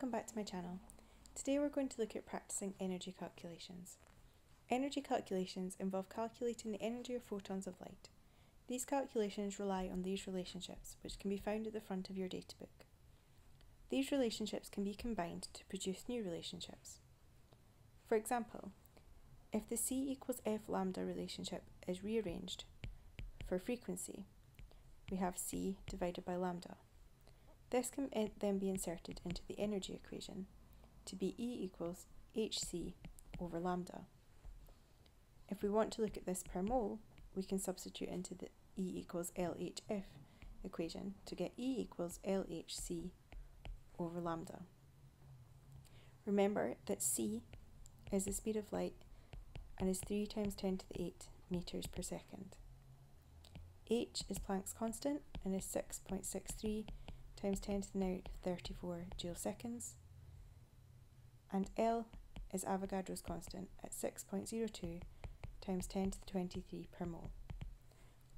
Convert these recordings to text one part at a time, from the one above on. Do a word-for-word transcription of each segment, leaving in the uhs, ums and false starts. Welcome back to my channel. Today we're going to look at practicing energy calculations. Energy calculations involve calculating the energy of photons of light. These calculations rely on these relationships, which can be found at the front of your data book. These relationships can be combined to produce new relationships. For example, if the C equals F lambda relationship is rearranged for frequency, we have C divided by lambda. This can then be inserted into the energy equation to be E equals Hc over lambda. If we want to look at this per mole, we can substitute into the E equals L H F equation to get E equals L H C over lambda. Remember that C is the speed of light and is three times ten to the eight meters per second. H is Planck's constant and is six point six three times ten to the negative thirty-four joule seconds, and L is Avogadro's constant at six point zero two times ten to the twenty-three per mole.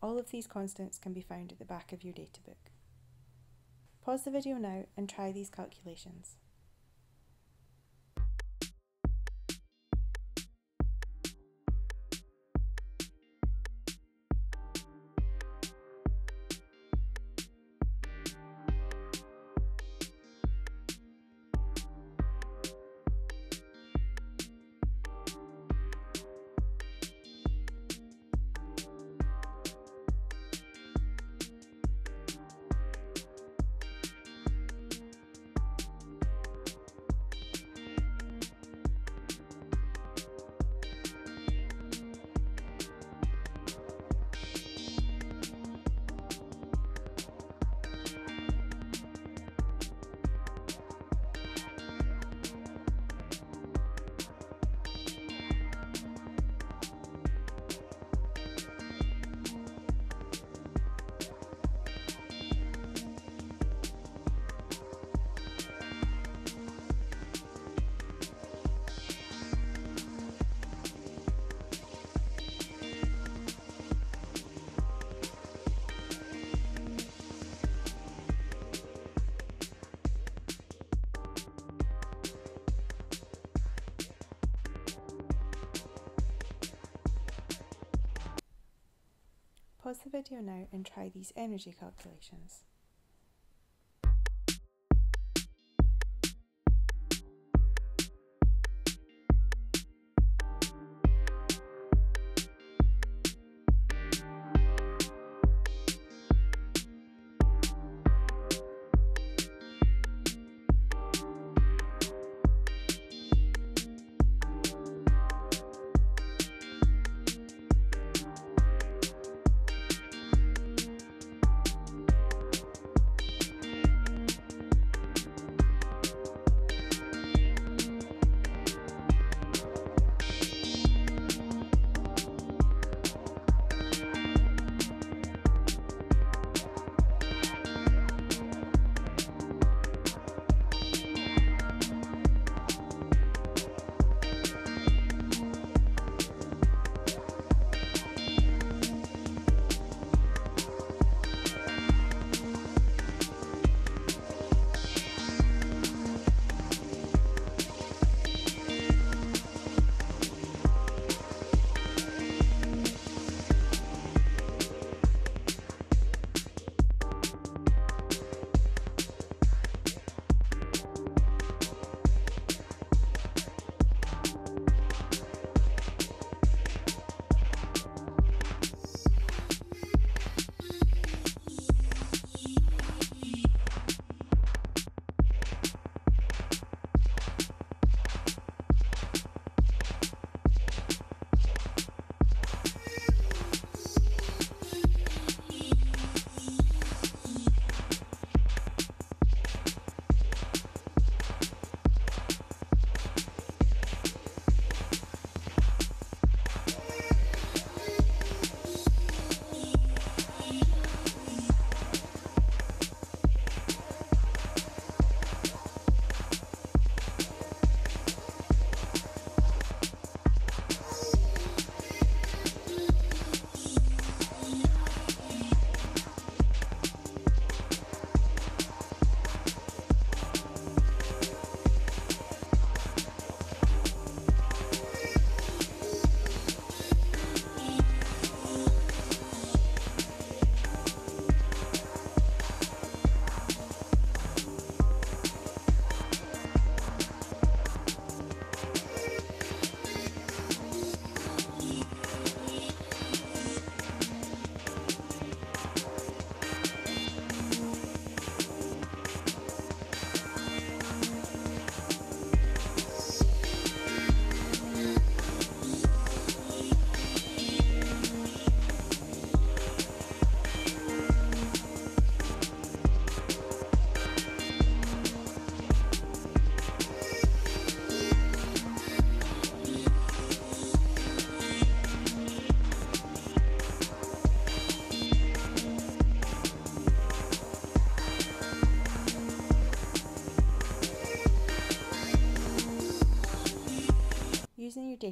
All of these constants can be found at the back of your data book. Pause the video now and try these calculations. Pause the video now and try these energy calculations.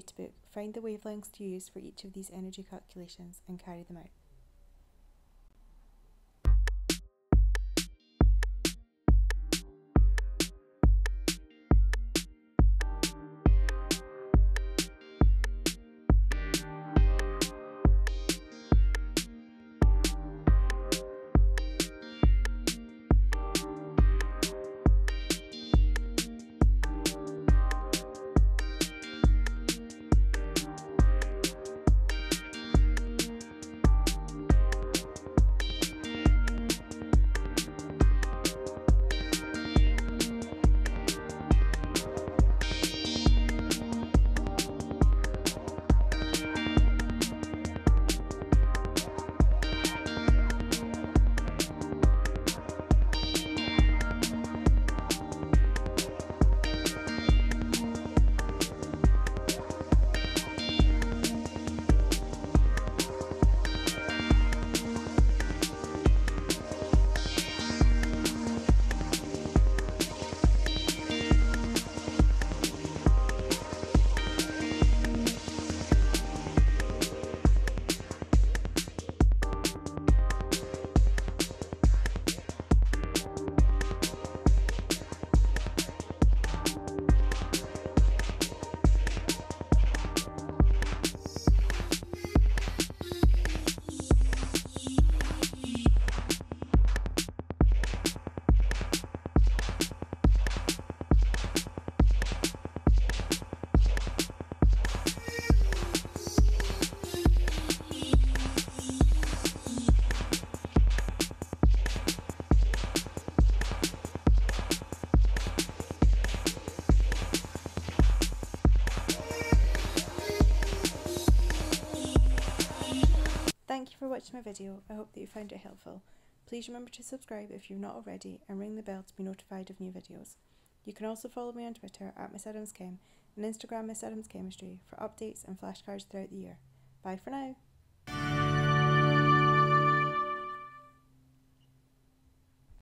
datebook, find the wavelengths to use for each of these energy calculations and carry them out. Thank you for watching my video. I hope that you found it helpful. Please remember to subscribe if you've not already and ring the bell to be notified of new videos. You can also follow me on Twitter at Ms Adams Chem and Instagram Ms Adams Chemistry for updates and flashcards throughout the year. Bye for now!